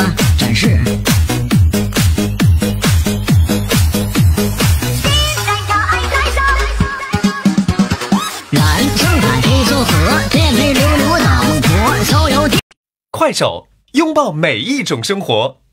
发展示。染生产黑苏河，颠沛流离我党国，所有。快手，拥抱每一种生活。